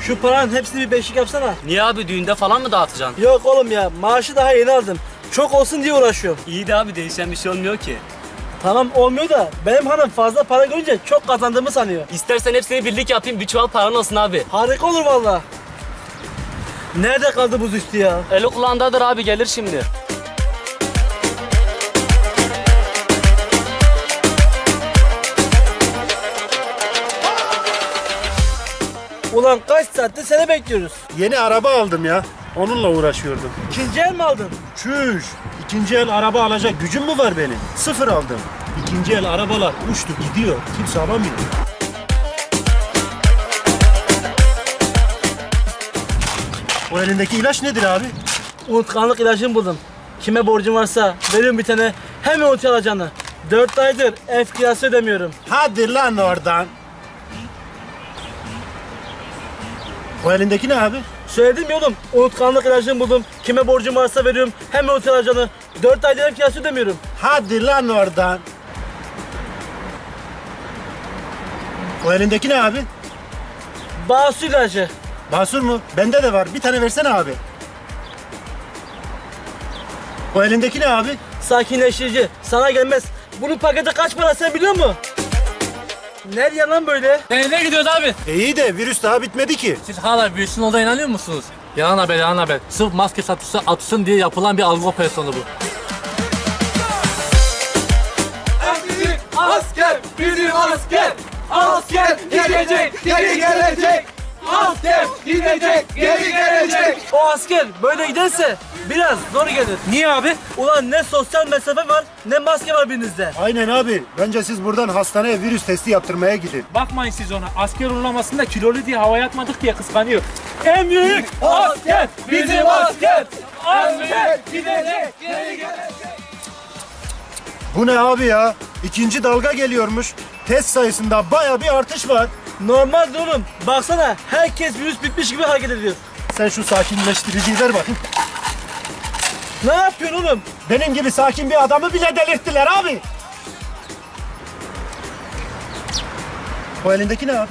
Şu paranın hepsini bir beşlik yapsana. Niye abi, düğünde falan mı dağıtacaksın? Yok oğlum ya, maaşı daha yeni aldım. Çok olsun diye uğraşıyorum. İyi de abi, değişen bir şey olmuyor ki. Tamam olmuyor da benim hanım fazla para görünce çok kazandığımı sanıyor. İstersen hepsini birlik yapayım, bir çuval paran olsun abi. Harika olur valla. Nerede kaldı buz üstü ya? Eli kulağındadır abi, gelir şimdi. Ulan kaç saattir seni bekliyoruz. Yeni araba aldım ya. Onunla uğraşıyordum. İkinci el mi aldın? Çüş! İkinci el araba alacak gücüm mü var benim? Sıfır aldım. İkinci el arabalar uçtu gidiyor. Kimse alamıyor. O elindeki ilaç nedir abi? Unutkanlık ilacını buldum. Kime borcum varsa veriyorum bir tane. Hemen unutuyor alacağını. 4 aydır ev kirası ödemiyorum. Hadi lan oradan. O elindeki ne abi? Söyledim ya oğlum, unutkanlık ilacını buldum. Kime borcum varsa veriyorum, hemen otel alacağını. 4 aydır ev kirası ödemiyorum. Hadi lan oradan. O elindeki ne abi? Basur ilacı. Basur mu? Bende de var. Bir tane versene abi. O elindeki ne abi? Sakinleştirici. Sana gelmez. Bunun paketi kaç para sen biliyor musun? Nereye lan böyle? Nereye gidiyoruz abi? İyi de virüs daha bitmedi ki. Siz hala virüsün olduğuna inanıyor musunuz? Yalan haber, yalan haber. Sırf maske satışı atsın diye yapılan bir algı operasyonu bu. Emnilik asker, bizim asker. Asker gidecek, geri gelecek. Asker gidecek, geri gelecek. O asker böyle giderse biraz zor gelir. Niye abi? Ulan ne sosyal mesafe var, ne maske var birinizde. Aynen abi. Bence siz buradan hastaneye virüs testi yaptırmaya gidin. Bakmayın siz ona. Asker uygulamasında kilolu diye havaya atmadık diye kıskanıyor. En büyük asker bizim asker. Asker gidecek, geri gelecek. Bu ne abi ya? İkinci dalga geliyormuş. Test sayısında bayağı bir artış var. Normal durum. Baksana herkes virüs bitmiş gibi hareket ediyor. Sen şu sakinleştiriciyi ver bakayım. Ne yapıyorsun oğlum? Benim gibi sakin bir adamı bile delirttiler abi. O elindeki ne abi?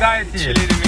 Gayet iyi.